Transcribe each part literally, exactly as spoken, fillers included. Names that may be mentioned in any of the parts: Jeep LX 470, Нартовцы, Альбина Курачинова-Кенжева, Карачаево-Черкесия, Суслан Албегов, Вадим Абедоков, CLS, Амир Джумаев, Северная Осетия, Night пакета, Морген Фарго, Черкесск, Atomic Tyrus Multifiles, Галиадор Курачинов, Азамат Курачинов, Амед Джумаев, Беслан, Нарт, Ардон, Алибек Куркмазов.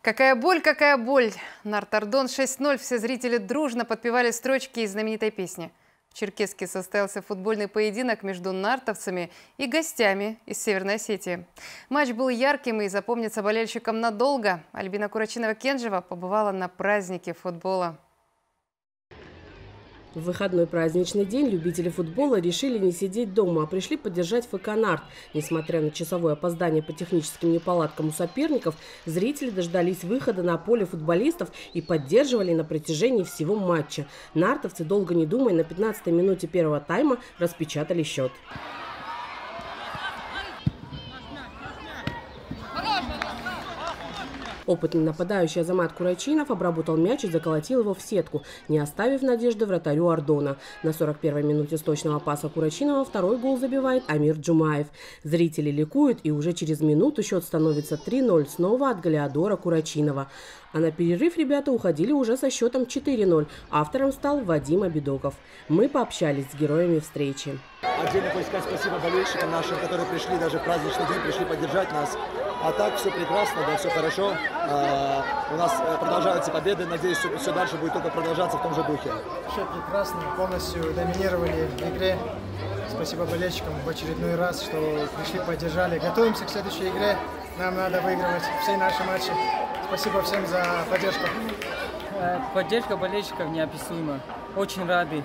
Какая боль, какая боль. Нарт Ардон шесть ноль. Все зрители дружно подпевали строчки из знаменитой песни. В Черкесске состоялся футбольный поединок между нартовцами и гостями из Северной Осетии. Матч был ярким и запомнится болельщикам надолго. Альбина Курачинова-Кенжева побывала на празднике футбола. В выходной праздничный день любители футбола решили не сидеть дома, а пришли поддержать ФК «Нарт». Несмотря на часовое опоздание по техническим неполадкам у соперников, зрители дождались выхода на поле футболистов и поддерживали на протяжении всего матча. Нартовцы, долго не думая, на пятнадцатой минуте первого тайма распечатали счет. Опытный нападающий Азамат Курачинов обработал мяч и заколотил его в сетку, не оставив надежды вратарю Ардона. На сорок первой минуте с точного паса Курачинова второй гол забивает Амир Джумаев. Зрители ликуют, и уже через минуту счет становится три ноль снова от Галиадора Курачинова. А на перерыв ребята уходили уже со счетом четыре ноль. Автором стал Вадим Абедоков. Мы пообщались с героями встречи. Отдельно хочу сказать спасибо болельщикам нашим, которые пришли даже в праздничный день, пришли поддержать нас. А так все прекрасно, да, все хорошо. А, у нас продолжаются победы. Надеюсь, все, все дальше будет только продолжаться в том же духе. Все прекрасно, полностью доминировали в игре. Спасибо болельщикам в очередной раз, что пришли, поддержали. Готовимся к следующей игре. Нам надо выигрывать все наши матчи. Спасибо всем за поддержку. Поддержка болельщиков неописуема. Очень рады.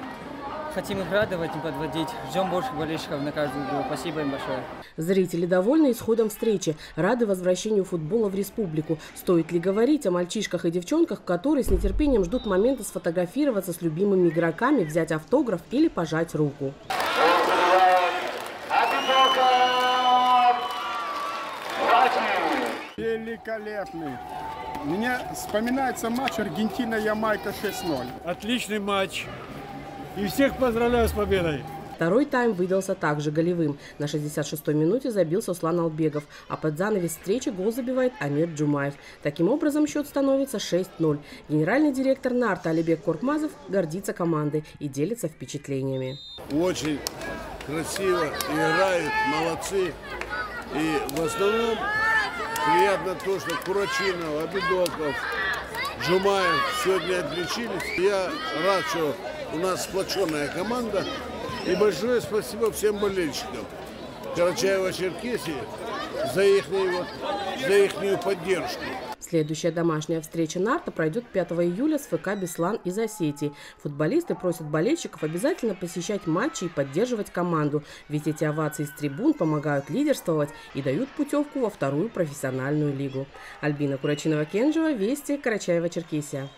Хотим их радовать и подводить. Ждем больше болельщиков на каждую игру. Спасибо им большое. Зрители довольны исходом встречи, рады возвращению футбола в республику. Стоит ли говорить о мальчишках и девчонках, которые с нетерпением ждут момента сфотографироваться с любимыми игроками, взять автограф или пожать руку. Великолепный. Мне вспоминается матч Аргентина-Ямайка шесть ноль. Отличный матч. И всех поздравляю с победой. Второй тайм выдался также голевым. На шестьдесят шестой минуте забил Суслан Албегов, а под занавес встречи гол забивает Амед Джумаев. Таким образом счет становится шесть ноль. Генеральный директор «Нарта» Алибек Куркмазов гордится командой и делится впечатлениями. Очень красиво играют, молодцы. И в основном приятно то, что Курачинов, Абедоков, Джумаев сегодня отличились. Я рад, что у нас сплоченная команда. И большое спасибо всем болельщикам Карачаево-Черкесии за их, за ихнюю поддержку. Следующая домашняя встреча «Нарта» пройдет пятого июля с ФК «Беслан» из Осетии. Футболисты просят болельщиков обязательно посещать матчи и поддерживать команду, ведь эти овации с трибун помогают лидерствовать и дают путевку во вторую профессиональную лигу. Альбина Курачинова-Кенжева, «Вести», Карачаево-Черкесия.